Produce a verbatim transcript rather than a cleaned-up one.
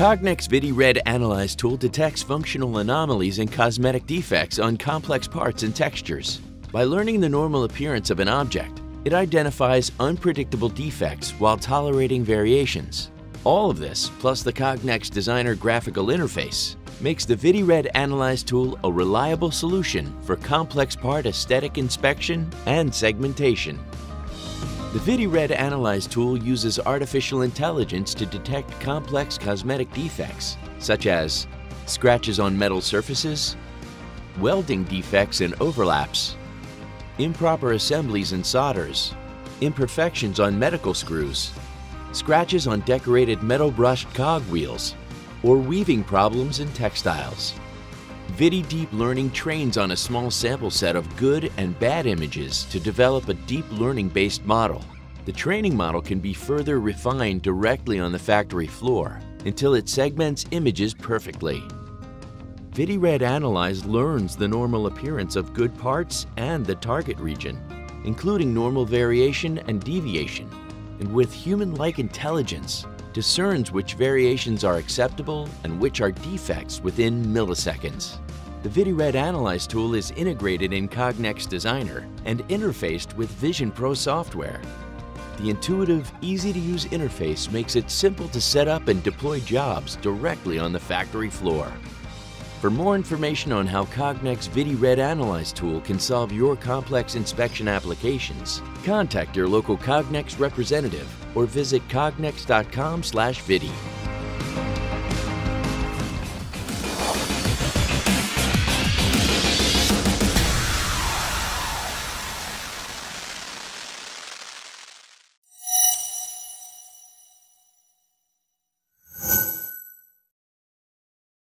Cognex ViDi Red-Analyze tool detects functional anomalies and cosmetic defects on complex parts and textures. By learning the normal appearance of an object, it identifies unpredictable defects while tolerating variations. All of this, plus the Cognex Designer graphical interface, makes the ViDi Red-Analyze tool a reliable solution for complex part aesthetic inspection and segmentation. The ViDi Red-Analyze tool uses artificial intelligence to detect complex cosmetic defects, such as scratches on metal surfaces, welding defects and overlaps, improper assemblies and solders, imperfections on medical screws, scratches on decorated metal brushed cogwheels, or weaving problems in textiles. ViDi Deep Learning trains on a small sample set of good and bad images to develop a deep learning-based model. The training model can be further refined directly on the factory floor until it segments images perfectly. ViDi Red-Analyze learns the normal appearance of good parts and the target region, including normal variation and deviation, and with human-like intelligence, discerns which variations are acceptable and which are defects within milliseconds. The ViDi Red-Analyze tool is integrated in Cognex Designer and interfaced with Vision Pro software. The intuitive, easy-to-use interface makes it simple to set up and deploy jobs directly on the factory floor. For more information on how Cognex ViDi Red-Analyze tool can solve your complex inspection applications, contact your local Cognex representative or visit cognex dot com slash vidi.